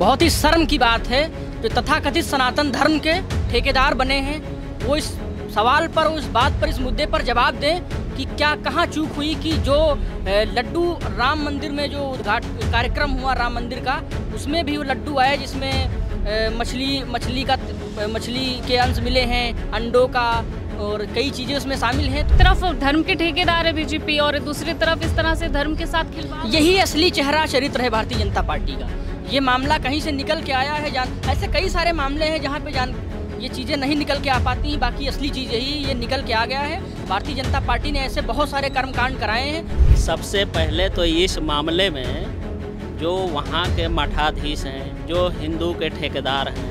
बहुत ही शर्म की बात है जो तथाकथित सनातन धर्म के ठेकेदार बने हैं वो इस सवाल पर, उस बात पर, इस मुद्दे पर जवाब दें कि क्या कहाँ चूक हुई कि जो लड्डू राम मंदिर में जो उद्घाटन कार्यक्रम हुआ राम मंदिर का, उसमें भी वो लड्डू आया जिसमें मछली के अंश मिले हैं, अंडों का और कई चीजें उसमें शामिल हैं। तरफ धर्म के ठेकेदार है बीजेपी और दूसरी तरफ इस तरह से धर्म के साथ खिलवाड़। यही असली चेहरा चरित्र है भारतीय जनता पार्टी का। ये मामला कहीं से निकल के आया है, ऐसे कई सारे मामले हैं जहाँ पे ये चीज़ें नहीं निकल के आ पाती हैं, बाकी असली चीज़ यही ये निकल के आ गया है। भारतीय जनता पार्टी ने ऐसे बहुत सारे कर्मकांड कराए हैं। सबसे पहले तो इस मामले में जो वहाँ के मठाधीश हैं, जो हिंदू के ठेकेदार हैं,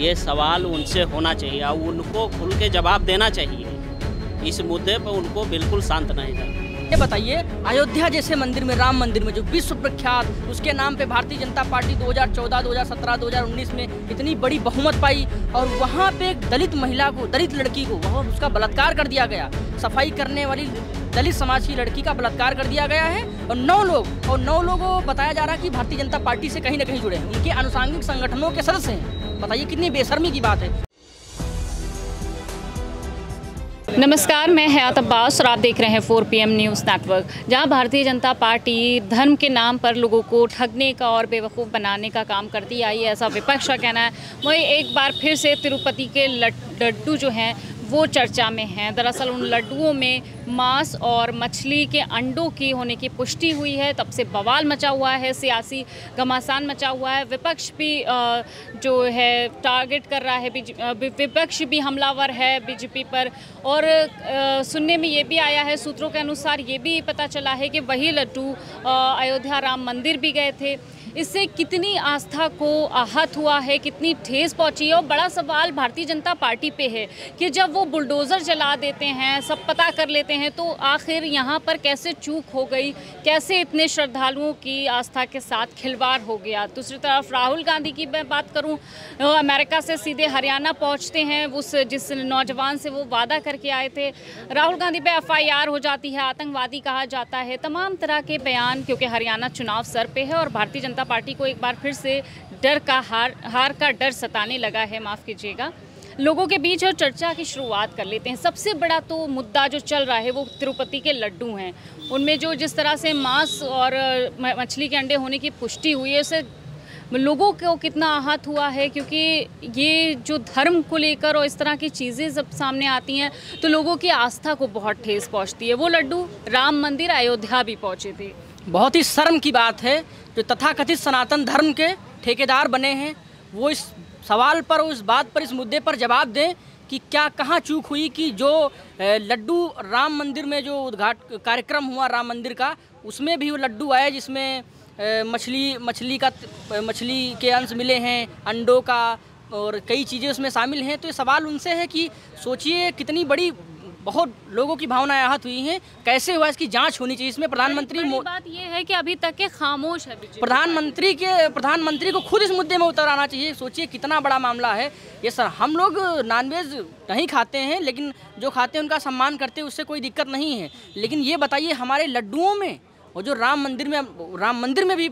ये सवाल उनसे होना चाहिए और उनको खुल के जवाब देना चाहिए। इस मुद्दे पर उनको बिल्कुल शांत नहीं रहना। ये बताइए, अयोध्या जैसे मंदिर में, राम मंदिर में, जो विश्व प्रख्यात, उसके नाम पे भारतीय जनता पार्टी 2014, 2017, 2019 में इतनी बड़ी बहुमत पाई और वहाँ पे एक दलित महिला को, दलित लड़की को वहाँ उसका बलात्कार कर दिया गया। सफाई करने वाली दलित समाज की लड़की का बलात्कार कर दिया गया है और 9 लोग को बताया जा रहा है कि भारतीय जनता पार्टी से कहीं ना कहीं जुड़े हैं, उनके आनुषांगिक संगठनों के सदस्य हैं। बताइए कितनी बेशर्मी की बात है। नमस्कार, मैं हयात अब्बास और आप देख रहे हैं 4 PM न्यूज़ नेटवर्क, जहां भारतीय जनता पार्टी धर्म के नाम पर लोगों को ठगने का और बेवकूफ़ बनाने का काम करती आई है, ऐसा विपक्ष का कहना है। वहीं एक बार फिर से तिरुपति के लड्डू जो हैं वो चर्चा में हैं। दरअसल उन लड्डुओं में मांस और मछली के अंडों की होने की पुष्टि हुई है। तब से बवाल मचा हुआ है, सियासी घमासान मचा हुआ है। विपक्ष भी जो है टारगेट कर रहा है, विपक्ष भी हमलावर है बीजेपी पर। और सुनने में ये भी आया है, सूत्रों के अनुसार ये भी पता चला है कि वही लड्डू अयोध्या राम मंदिर भी गए थे। इससे कितनी आस्था को आहत हुआ है, कितनी ठेस पहुंची है। और बड़ा सवाल भारतीय जनता पार्टी पे है कि जब वो बुलडोज़र चला देते हैं, सब पता कर लेते हैं, तो आखिर यहाँ पर कैसे चूक हो गई, कैसे इतने श्रद्धालुओं की आस्था के साथ खिलवाड़ हो गया। दूसरी तरफ राहुल गांधी की मैं बात करूँ, अमेरिका से सीधे हरियाणा पहुँचते हैं, उस जिस नौजवान से वो वादा करके आए थे। राहुल गांधी पर FIR हो जाती है, आतंकवादी कहा जाता है, तमाम तरह के बयान, क्योंकि हरियाणा चुनाव सर पे है और भारतीय जनता पार्टी को एक बार फिर से हार का डर सताने लगा है, माफ़ कीजिएगा, लोगों के बीच। और चर्चा की शुरुआत कर लेते हैं। सबसे बड़ा तो मुद्दा जो चल रहा है वो तिरुपति के लड्डू हैं। उनमें जो जिस तरह से मांस और मछली के अंडे होने की पुष्टि हुई है, उससे लोगों को कितना आहत हुआ है, क्योंकि ये जो धर्म को लेकर और इस तरह की चीज़ें जब सामने आती हैं तो लोगों की आस्था को बहुत ठेस पहुँचती है। वो लड्डू राम मंदिर अयोध्या भी पहुँचे थे। बहुत ही शर्म की बात है जो तथाकथित सनातन धर्म के ठेकेदार बने हैं वो इस सवाल पर, उस बात पर, इस मुद्दे पर जवाब दें कि क्या कहाँ चूक हुई कि जो लड्डू राम मंदिर में जो उद्घाटन कार्यक्रम हुआ राम मंदिर का, उसमें भी वो लड्डू आया जिसमें मछली के अंश मिले हैं, अंडों का और कई चीज़ें उसमें शामिल हैं। तो ये सवाल उनसे है कि सोचिए कितनी बड़ी, बहुत लोगों की भावनाएं आहत हुई हैं, कैसे हुआ, इसकी जांच होनी चाहिए। इसमें प्रधानमंत्री, बात ये है कि अभी तक के खामोश है प्रधानमंत्री को खुद इस मुद्दे में उतर आना चाहिए। सोचिए कितना बड़ा मामला है ये। सर, हम लोग नॉनवेज नहीं खाते हैं, लेकिन जो खाते हैं उनका सम्मान करते हैं, उससे कोई दिक्कत नहीं है। लेकिन ये बताइए, हमारे लड्डुओं में और जो राम मंदिर में भी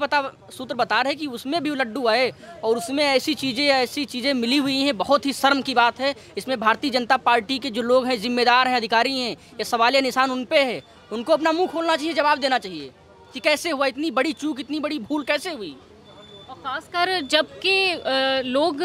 सूत्र बता रहे हैं कि उसमें भी लड्डू आए और उसमें ऐसी चीज़ें मिली हुई हैं। बहुत ही शर्म की बात है। इसमें भारतीय जनता पार्टी के जो लोग हैं, जिम्मेदार हैं, अधिकारी हैं, ये सवालिया निशान उन पे है। उनको अपना मुंह खोलना चाहिए, जवाब देना चाहिए कि कैसे हुआ, इतनी बड़ी चूक, इतनी बड़ी भूल कैसे हुई। और ख़ासकर जबकि लोग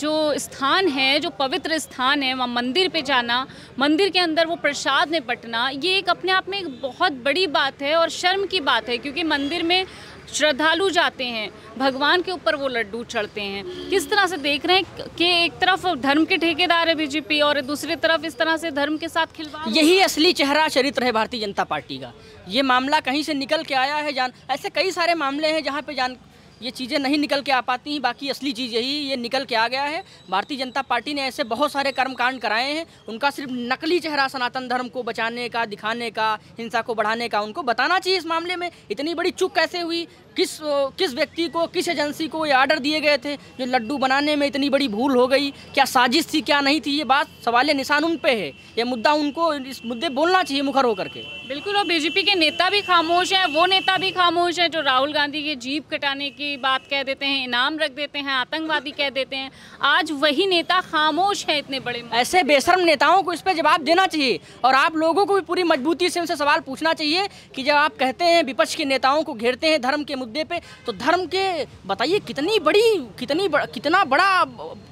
जो स्थान है, जो पवित्र स्थान है, वहाँ मंदिर पे जाना, मंदिर के अंदर वो प्रसाद में बटना, ये एक अपने आप में एक बहुत बड़ी बात है और शर्म की बात है, क्योंकि मंदिर में श्रद्धालु जाते हैं, भगवान के ऊपर वो लड्डू चढ़ते हैं। किस तरह से देख रहे हैं कि एक तरफ धर्म के ठेकेदार है बीजेपी और दूसरी तरफ इस तरह से धर्म के साथ खिलवाड़। यही असली चेहरा चरित्र है भारतीय जनता पार्टी का। ये मामला कहीं से निकल के आया है, ऐसे कई सारे मामले हैं जहाँ पे ये चीज़ें नहीं निकल के आ पाती हैं, बाकी असली चीज़ यही ये निकल के आ गया है। भारतीय जनता पार्टी ने ऐसे बहुत सारे कर्मकांड कराए हैं। उनका सिर्फ नकली चेहरा सनातन धर्म को बचाने का, दिखाने का, हिंसा को बढ़ाने का, उनको बताना चाहिए इस मामले में इतनी बड़ी चूक कैसे हुई, किस व्यक्ति को, किस एजेंसी को ये ऑर्डर दिए गए थे, जो लड्डू बनाने में इतनी बड़ी भूल हो गई, क्या साजिश थी, क्या नहीं थी। ये बात सवालिया निशान उन पे है। ये मुद्दा उनको, इस मुद्दे बोलना चाहिए मुखर होकर के। बिल्कुल, और बीजेपी के नेता भी खामोश हैं। वो नेता भी खामोश हैं जो राहुल गांधी के जीप कटाने की की बात कह देते हैं, इनाम रख देते हैं, आतंकवादी कह देते हैं। आज वही नेता खामोश है इतने बड़े। ऐसे बेशर्म नेताओं को इस पर जवाब देना चाहिए और आप लोगों को भी पूरी मजबूती से उनसे सवाल पूछना चाहिए कि जब आप कहते हैं विपक्ष के नेताओं को घेरते हैं धर्म के मुद्दे पे, तो धर्म के बताइए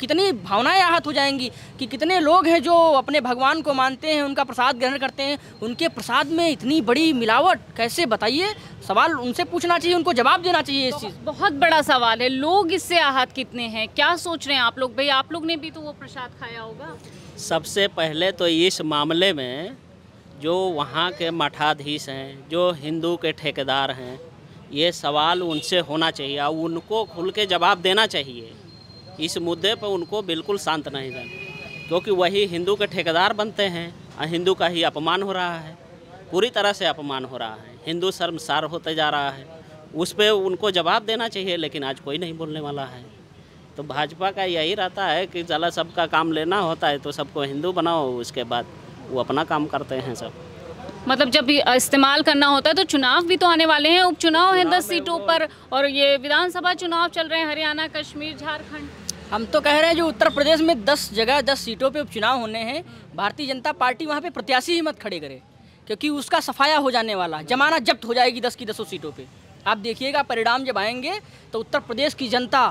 कितनी भावनाएं आहत हो जाएंगी कि कितने लोग हैं जो अपने भगवान को मानते हैं, उनका प्रसाद ग्रहण करते हैं, उनके प्रसाद में इतनी बड़ी मिलावट कैसे? बताइए, सवाल उनसे पूछना चाहिए, उनको जवाब देना चाहिए। इस चीज़ बहुत बड़ा सवाल है। लोग इससे आहत कितने हैं, क्या सोच रहे हैं आप लोग? भाई आप लोग ने भी तो वो प्रसाद खाया होगा। सबसे पहले तो इस मामले में जो वहाँ के मठाधीश हैं, जो हिंदू के ठेकेदार हैं, ये सवाल उनसे होना चाहिए और उनको खुल के जवाब देना चाहिए। इस मुद्दे पर उनको बिल्कुल शांत नहीं रहना, क्योंकि वही हिंदू के ठेकेदार बनते हैं और हिंदू का ही अपमान हो रहा है, पूरी तरह से अपमान हो रहा है, हिंदू शर्मसार होते जा रहा है। उस पर उनको जवाब देना चाहिए, लेकिन आज कोई नहीं बोलने वाला है। तो भाजपा का यही रहता है कि जला सबका काम लेना होता है, तो सबको हिंदू बनाओ, उसके बाद वो अपना काम करते हैं सब। मतलब जब इस्तेमाल करना होता है तो चुनाव भी तो आने वाले हैं, उपचुनाव है 10 सीटों पर, और ये विधानसभा चुनाव चल रहे हैं हरियाणा, कश्मीर, झारखंड। हम तो कह रहे हैं जो उत्तर प्रदेश में 10 जगह 10 सीटों पे उपचुनाव होने हैं, भारतीय जनता पार्टी वहाँ पे प्रत्याशी ही मत खड़े करे, क्योंकि उसका सफाया हो जाने वाला, जमानत जब्त हो जाएगी 10 की 10 सीटों पे। आप देखिएगा परिणाम जब आएंगे तो उत्तर प्रदेश की जनता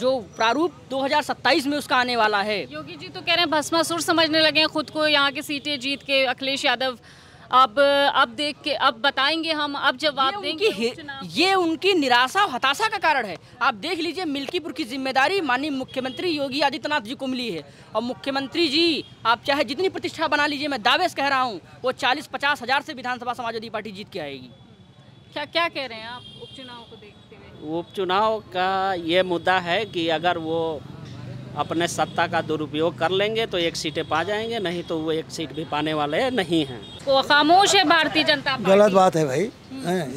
जो प्रारूप 2027 में उसका आने वाला है। योगी जी तो कह रहे हैं भस्मासुर समझने लगे हैं खुद को यहाँ की सीटें जीत के अखिलेश यादव। अब देख के, अब बताएंगे हम, अब जवाब देंगे। ये उनकी निराशा हताशा का कारण है। आप देख लीजिए मिल्कीपुर की जिम्मेदारी माननीय मुख्यमंत्री योगी आदित्यनाथ जी को मिली है, और मुख्यमंत्री जी आप चाहे जितनी प्रतिष्ठा बना लीजिए, मैं दावे से कह रहा हूँ वो 40-50 हज़ार से विधानसभा समाजवादी पार्टी जीत के आएगी। क्या क्या कह रहे हैं आप उपचुनाव को देखते हुए? उपचुनाव का ये मुद्दा है कि अगर वो अपने सत्ता का दुरुपयोग कर लेंगे तो 1 सीटें पा जाएंगे, नहीं तो वो 1 सीट भी पाने वाले नहीं हैं। वो खामोश है भारतीय जनता पार्टी। गलत बात है भाई,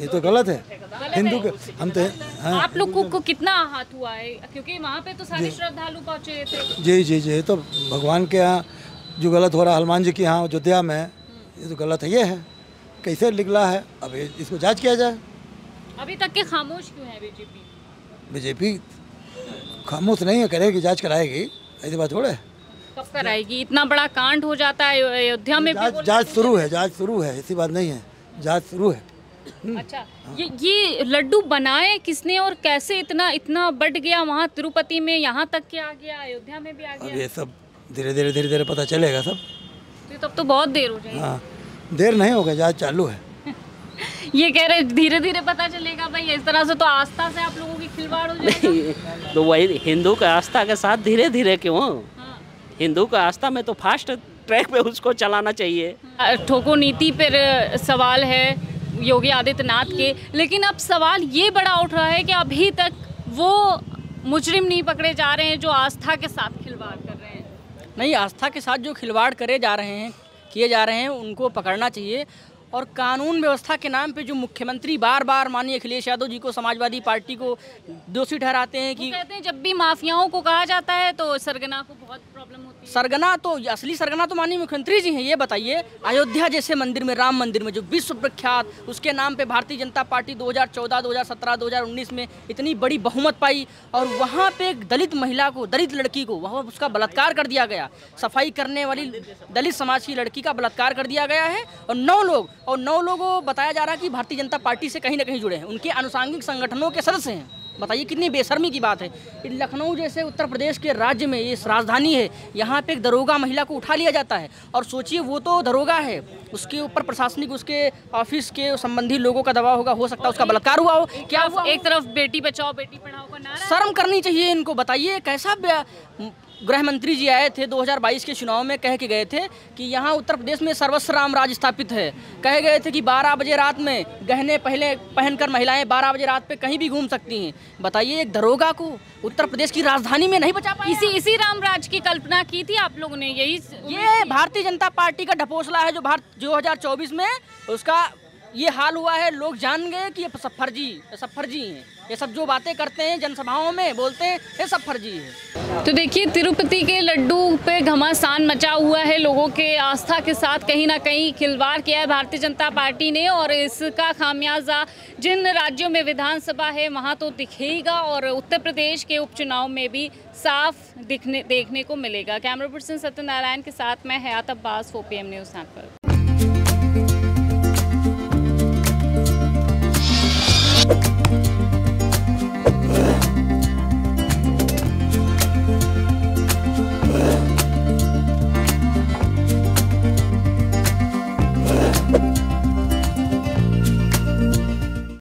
ये तो गलत है हिंदू के। हम तो आप लोगों को कितना आहत हुआ है, क्योंकि वहाँ पे तो सारे श्रद्धालु पहुँचे थे। जी, ये तो भगवान के यहाँ जो गलत हो रहा है, हनुमान जी के यहाँ अयोध्या में, ये तो गलत है। ये है कैसे निकला है, अब इसको जाँच किया जाए। अभी तक के खामोश क्यों है बीजेपी? बीजेपी खामोश नहीं है, करेगी, जांच कराएगी, ऐसी बात थोड़े। कब कराएगी? इतना बड़ा कांड हो जाता है अयोध्या में, जांच शुरू है, ऐसी बात नहीं है, जांच शुरू है। अच्छा, हाँ। ये लड्डू बनाए किसने और कैसे? इतना बढ़ गया वहाँ तिरुपति में, यहाँ तक के आ गया, अयोध्या में भी आ गया। ये सब धीरे धीरे पता चलेगा सब। तब तो बहुत देर हो जाएगी। हाँ, देर नहीं होगा, जाँच चालू है। ये कह रहे धीरे धीरे पता चलेगा। भाई इस तरह से तो आस्था से आप लोगों की खिलवाड़ हो जाएगी। तो वही हिंदू का आस्था के साथ धीरे धीरे क्यों? हाँ। हिंदू का आस्था में तो फास्ट ट्रैक पे उसको चलाना चाहिए। ठोको नीति पर सवाल है योगी आदित्यनाथ के, लेकिन अब सवाल ये बड़ा उठ रहा है कि अभी तक वो मुजरिम नहीं पकड़े जा रहे हैं जो आस्था के साथ खिलवाड़ कर रहे हैं। नहीं, आस्था के साथ जो खिलवाड़ किए जा रहे हैं उनको पकड़ना चाहिए। और कानून व्यवस्था के नाम पे जो मुख्यमंत्री बार बार माननीय अखिलेश यादव जी को, समाजवादी पार्टी को दोषी ठहराते हैं कि कहते हैं जब भी माफियाओं को कहा जाता है तो सरगना को बहुत प्रॉब्लम होती है। सरगना तो असली सरगना तो माननीय मुख्यमंत्री जी हैं। ये बताइए अयोध्या जैसे मंदिर में, राम मंदिर में, जो विश्व प्रख्यात, उसके नाम पर भारतीय जनता पार्टी 2014, 2017, 2019 में इतनी बड़ी बहुमत पाई, और वहाँ पे एक दलित महिला को, दलित लड़की को वहाँ उसका बलात्कार कर दिया गया। सफाई करने वाली दलित समाज की लड़की का बलात्कार कर दिया गया है, और 9 लोगों बताया जा रहा है कि भारतीय जनता पार्टी से कहीं ना कहीं जुड़े हैं, उनके अनुषांगिक संगठनों के सदस्य हैं। बताइए कितनी बेशर्मी की बात है। लखनऊ जैसे उत्तर प्रदेश के राज्य में, ये राजधानी है, यहाँ पे एक दरोगा महिला को उठा लिया जाता है, और सोचिए वो तो दरोगा है, उसके ऊपर प्रशासनिक, उसके ऑफिस के संबंधी लोगों का दबाव होगा, हो सकता है उसका बलात्कार हुआ हो। क्या एक तरफ बेटी बचाओ बेटी पढ़ाओ का नारा, शर्म करनी चाहिए इनको। बताइए कैसा गृह मंत्री जी आए थे 2022 के चुनाव में, कह के गए थे कि यहाँ उत्तर प्रदेश में सर्वस्व राम राज स्थापित है। कहे गए थे कि 12 बजे रात में गहने पहले पहनकर महिलाएं 12 बजे रात पे कहीं भी घूम सकती हैं। बताइए एक दरोगा को उत्तर प्रदेश की राजधानी में नहीं बचा पाया। इसी राम राज की कल्पना की थी आप लोगों ने, ये भारतीय जनता पार्टी का ढपोसला है, जो 2024 में उसका ये हाल हुआ है। लोग जान गए कि ये सफरजी हैं, ये सब जो बातें करते हैं जनसभाओं में बोलते हैं ये सब फर्जी है। तो देखिए तिरुपति के लड्डू पे घमासान मचा हुआ है, लोगों के आस्था के साथ कहीं ना कहीं खिलवाड़ किया है भारतीय जनता पार्टी ने और इसका खामियाजा जिन राज्यों में विधानसभा है वहाँ तो दिखेगा और उत्तर प्रदेश के उपचुनाव में भी साफ देखने को मिलेगा। कैमरा पर्सन सत्यनारायण के साथ मैं Hayat Abbas 4 PM news network.